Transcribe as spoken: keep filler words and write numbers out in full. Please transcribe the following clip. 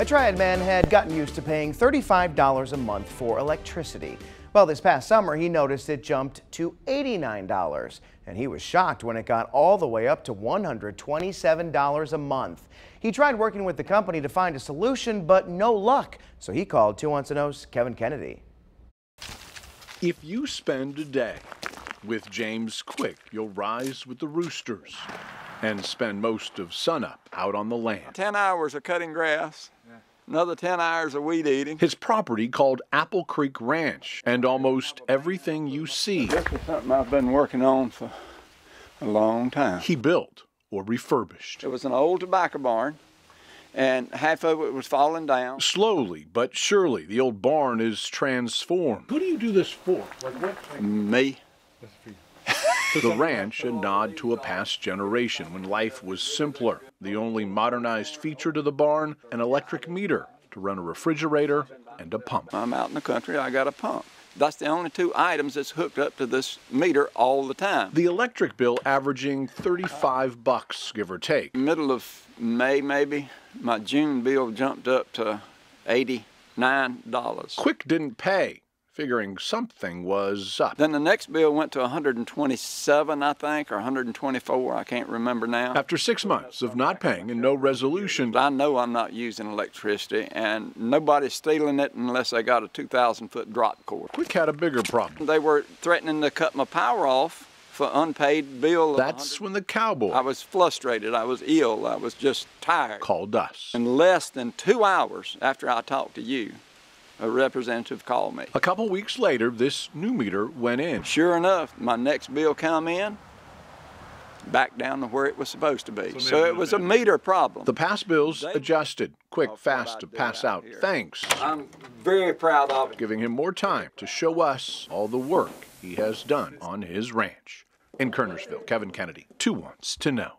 A Triad man had gotten used to paying thirty-five dollars a month for electricity. Well, this past summer, he noticed it jumped to eighty-nine dollars, and he was shocked when it got all the way up to one hundred twenty-seven dollars a month. He tried working with the company to find a solution, but no luck, so he called Two Wants to Know's Kevin Kennedy. If you spend a day with James Quick, you'll rise with the roosters and spend most of sunup out on the land. ten hours of cutting grass, another ten hours of weed eating. His property called Apple Creek Ranch, and almost everything you see. This is something I've been working on for a long time. He built or refurbished. It was an old tobacco barn, and half of it was falling down. Slowly but surely, the old barn is transformed. Who do you do this for? Like what? Me. That's for you. The ranch, a nod to a past generation when life was simpler. The only modernized feature to the barn, an electric meter to run a refrigerator and a pump. I'm out in the country, I got a pump. That's the only two items that's hooked up to this meter all the time. The electric bill averaging thirty-five bucks, give or take. Middle of May, maybe, my June bill jumped up to eighty-nine dollars. Quick didn't pay, figuring something was up. Then the next bill went to one hundred twenty-seven, I think, or one hundred twenty-four, I can't remember now. After six months of not paying and no resolution. I know I'm not using electricity, and nobody's stealing it unless they got a two thousand foot drop cord. Quick had a bigger problem. They were threatening to cut my power off for unpaid bill. That's when the cowboy. I was frustrated, I was ill, I was just tired. Called us. In less than two hours after I talked to you, a representative called me. A couple weeks later, this new meter went in. Sure enough, my next bill come in, back down to where it was supposed to be. So, so it was a meter problem. The past bills they adjusted. Quick, fast to pass out. out Thanks. I'm very proud of it. Giving him more time to show us all the work he has done on his ranch. In Kernersville, Kevin Kennedy, Two Wants to Know.